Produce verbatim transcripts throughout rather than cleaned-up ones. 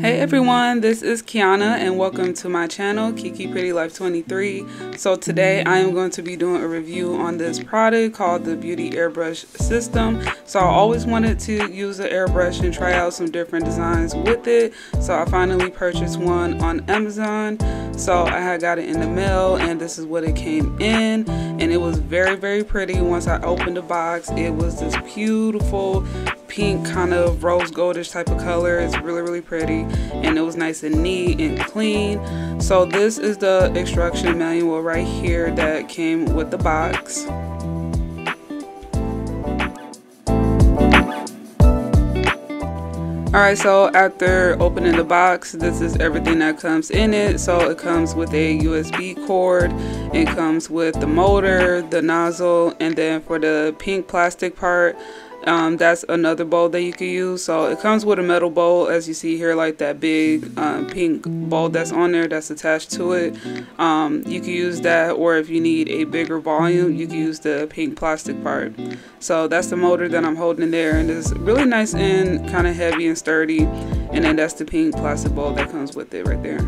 Hey everyone, this is Kiana and welcome to my channel, Kiki Pretty Life twenty-three. So today I am going to be doing a review on this product called the Beauty Airbrush System. So I always wanted to use the airbrush and try out some different designs with it. So I finally purchased one on Amazon. So I had got it in the mail and this is what it came in. And it was very, very pretty. Once I opened the box, it was this beautiful pink, kind of rose goldish type of color. It's really, really pretty, and it was nice and neat and clean. So this is the instruction manual right here that came with the box. Alright, so after opening the box, this is everything that comes in it. So it comes with a U S B cord, it comes with the motor, the nozzle, and then for the pink plastic part, Um, that's another bowl that you can use. So it comes with a metal bowl, as you see here, like that big um, pink bowl that's on there that's attached to it. Um, you can use that, or if you need a bigger volume, you can use the pink plastic part. So that's the motor that I'm holding there, and it's really nice and kind of heavy and sturdy. And then that's the pink plastic bowl that comes with it right there.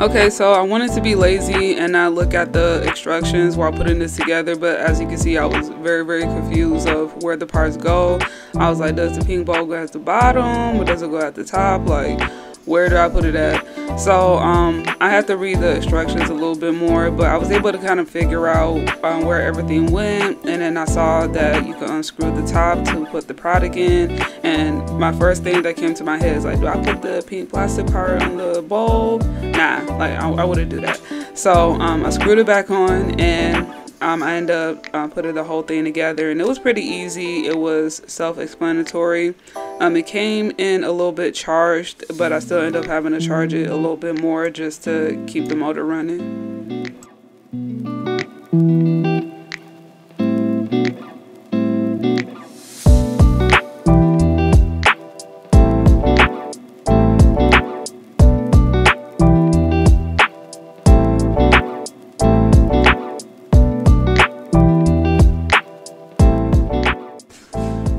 Okay, so I wanted to be lazy and not look at the instructions while putting this together, but as you can see, I was very, very confused of where the parts go. I was like, does the pink bowl go at the bottom, or does it go at the top? Like, where do I put it at? So um, I had to read the instructions a little bit more, but I was able to kind of figure out um, where everything went, and then I saw that you could unscrew the top to put the product in. And my first thing that came to my head is like, do I put the pink plastic part on the bowl? Nah, like I, I wouldn't do that. So um, I screwed it back on, and um, I ended up uh, putting the whole thing together, and it was pretty easy. It was self-explanatory. Um, it came in a little bit charged, but I still ended up having to charge it a little bit more just to keep the motor running.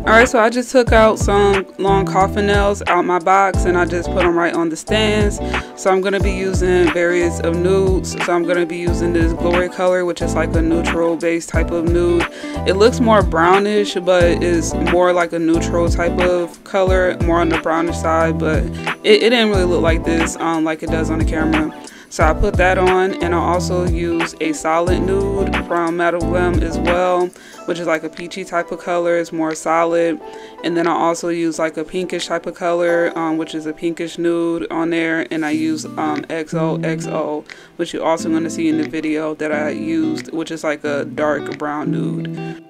Alright, so I just took out some long coffin nails out my box and I just put them right on the stands. So I'm going to be using various of nudes. So I'm going to be using this glory color, which is like a neutral base type of nude. It looks more brownish, but it's more like a neutral type of color, more on the brownish side, but it, it didn't really look like this um, like it does on the camera. So I put that on, and I also use a solid nude from Metal Glam as well, which is like a peachy type of color. It's more solid. And then I also use like a pinkish type of color, um, which is a pinkish nude on there. And I use um, X O X O, which you're also going to see in the video that I used, which is like a dark brown nude.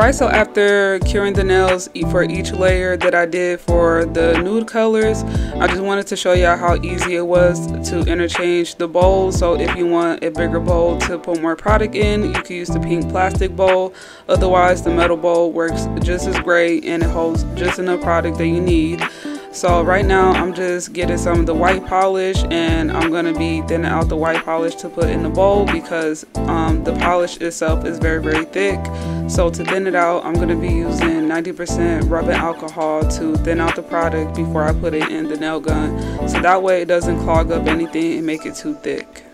Alright, so after curing the nails for each layer that I did for the nude colors, I just wanted to show y'all how easy it was to interchange the bowls. So if you want a bigger bowl to put more product in, you can use the pink plastic bowl. Otherwise, the metal bowl works just as great and it holds just enough product that you need. So right now I'm just getting some of the white polish, and I'm going to be thinning out the white polish to put in the bowl because um, the polish itself is very, very thick. So to thin it out, I'm going to be using ninety percent rubbing alcohol to thin out the product before I put it in the nail gun. So that way it doesn't clog up anything and make it too thick.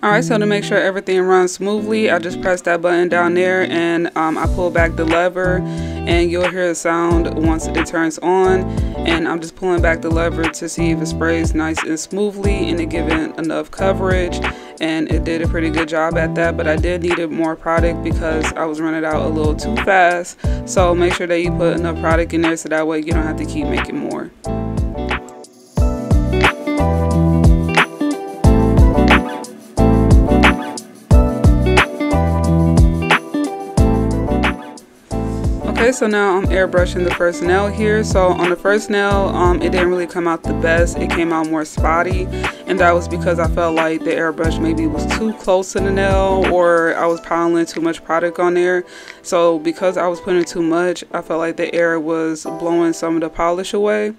Alright, so to make sure everything runs smoothly, I just press that button down there and um, I pull back the lever, and you'll hear a sound once it turns on. And I'm just pulling back the lever to see if it sprays nice and smoothly and it giving enough coverage, and it did a pretty good job at that, but I did need more product because I was running out a little too fast. So make sure that you put enough product in there so that way you don't have to keep making more. Okay, so now I'm airbrushing the first nail here. So on the first nail, um, it didn't really come out the best. It came out more spotty, and that was because I felt like the airbrush maybe was too close to the nail, or I was piling too much product on there. So because I was putting too much, I felt like the air was blowing some of the polish away.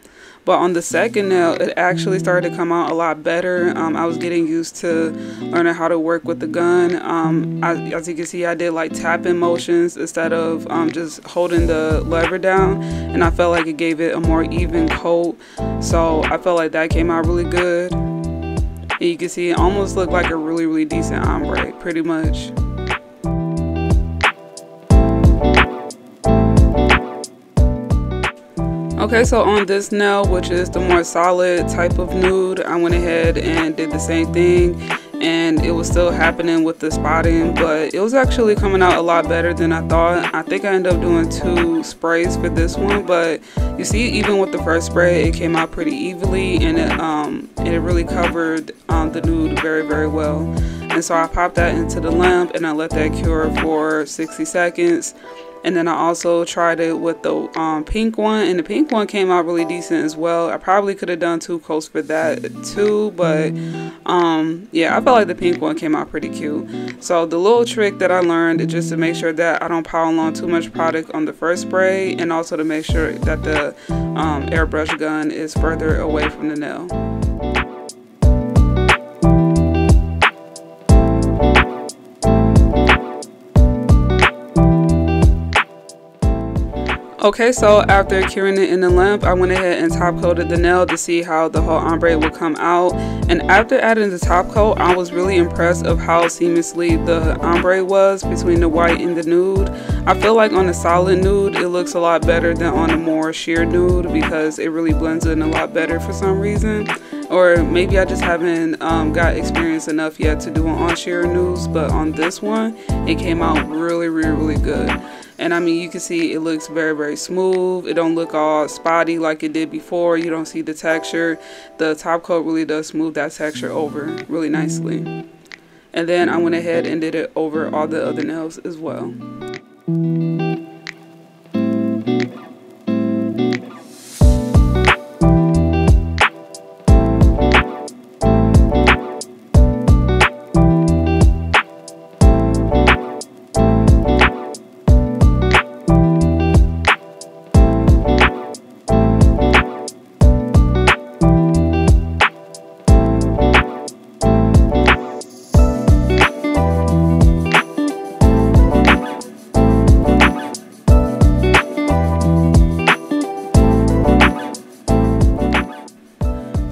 But on the second nail, it actually started to come out a lot better. Um, I was getting used to learning how to work with the gun. Um, I, as you can see, I did like tapping motions instead of um, just holding the lever down, and I felt like it gave it a more even coat. So I felt like that came out really good, and you can see it almost looked like a really really decent ombre pretty much. Okay, so on this nail, which is the more solid type of nude, I went ahead and did the same thing, and it was still happening with the spotting, but it was actually coming out a lot better than I thought. I think I ended up doing two sprays for this one, but you see, even with the first spray, it came out pretty evenly, and it, um, and it really covered um, the nude very, very well. And so I popped that into the lamp, and I let that cure for sixty seconds. And then I also tried it with the um, pink one, and the pink one came out really decent as well. I probably could have done two coats for that too, but um, yeah, I felt like the pink one came out pretty cute. So the little trick that I learned is just to make sure that I don't pile on too much product on the first spray, and also to make sure that the um, airbrush gun is further away from the nail. Okay, so after curing it in the lamp, I went ahead and top coated the nail to see how the whole ombre would come out. And after adding the top coat, I was really impressed of how seamlessly the ombre was between the white and the nude. I feel like on a solid nude, it looks a lot better than on a more sheer nude because it really blends in a lot better for some reason. Or maybe I just haven't um, got experience enough yet to do it on sheer nudes, but on this one, it came out really, really, really good. And I mean, you can see it looks very, very smooth. It don't look all spotty like it did before. You don't see the texture. The top coat really does smooth that texture over really nicely. And then I went ahead and did it over all the other nails as well.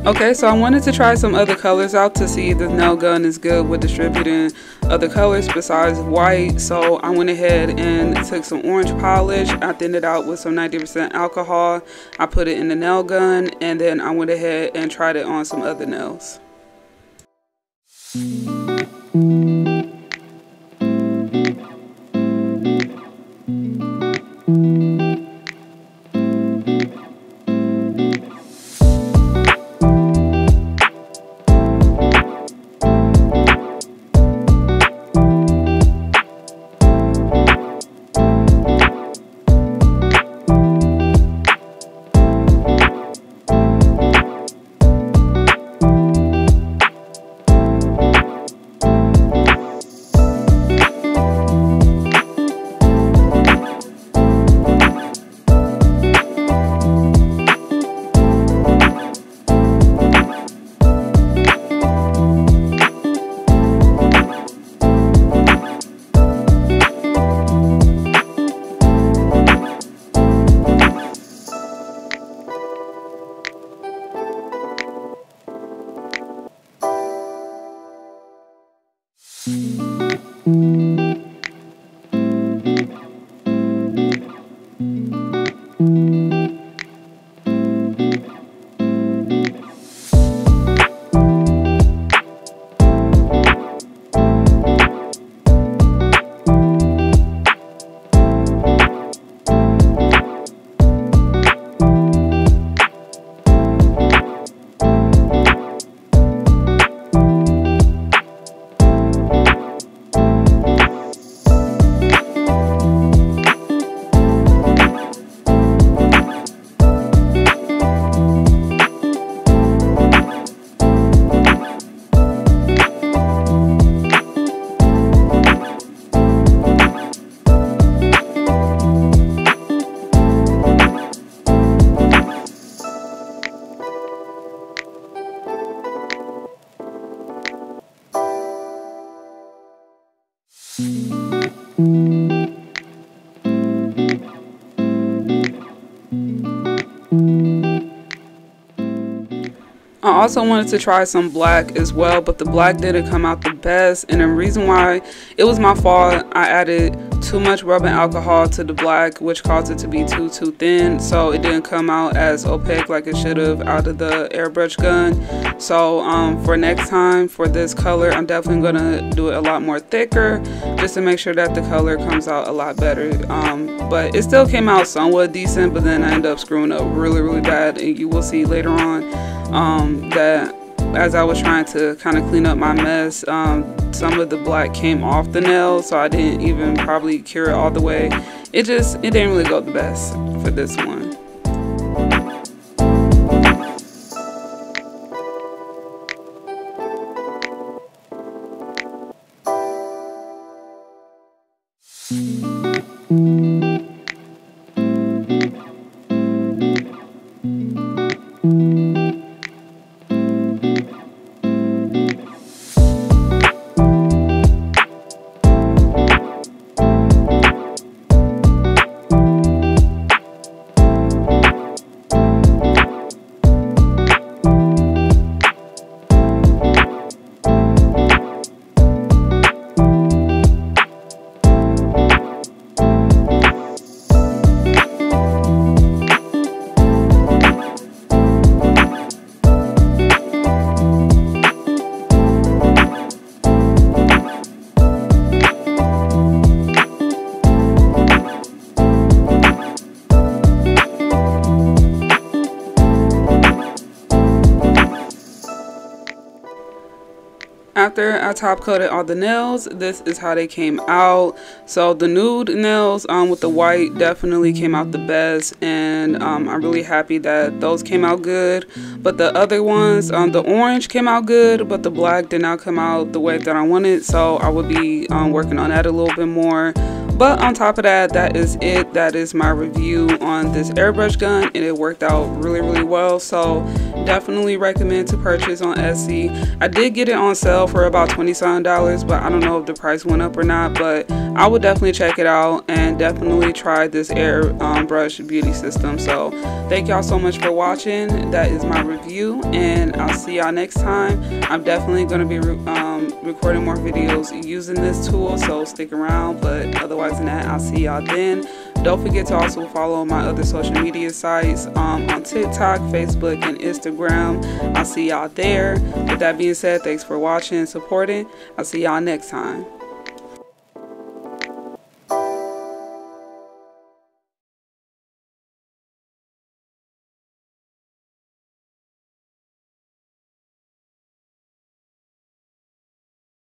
Okay, so I wanted to try some other colors out to see if the nail gun is good with distributing other colors besides white. So I went ahead and took some orange polish. I thinned it out with some ninety percent alcohol. I put it in the nail gun, and then I went ahead and tried it on some other nails. also wanted to try some black as well, but the black didn't come out the best, and the reason why, it was my fault. I added too much rubbing alcohol to the black, which caused it to be too too thin, so it didn't come out as opaque like it should have out of the airbrush gun. So um for next time, for this color, I'm definitely gonna do it a lot more thicker just to make sure that the color comes out a lot better. Um but it still came out somewhat decent, but then I ended up screwing up really really bad, and you will see later on um that as I was trying to kind of clean up my mess, um, some of the black came off the nail, so I didn't even probably cure it all the way. It just, it didn't really go the best for this one. After I top coated all the nails, this is how they came out. So the nude nails um, with the white definitely came out the best, and um, I'm really happy that those came out good. But the other ones, um, the orange came out good, but the black did not come out the way that I wanted, so I will be um, working on that a little bit more. But on top of that, that is it. That is my review on this airbrush gun, and it worked out really really well, so definitely recommend to purchase on Etsy. I did get it on sale for about twenty-seven dollars, but I don't know if the price went up or not, but I would definitely check it out and definitely try this airbrush um, beauty system. So thank y'all so much for watching. That is my review, and I'll see y'all next time. I'm definitely going to be re um, recording more videos using this tool, so stick around, but otherwise than that, I'll see y'all then. Don't forget to also follow my other social media sites um, on TikTok, Facebook, and Instagram. I'll see y'all there. With that being said, thanks for watching and supporting. I'll see y'all next time.